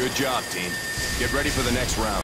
Good job, team. Get ready for the next round.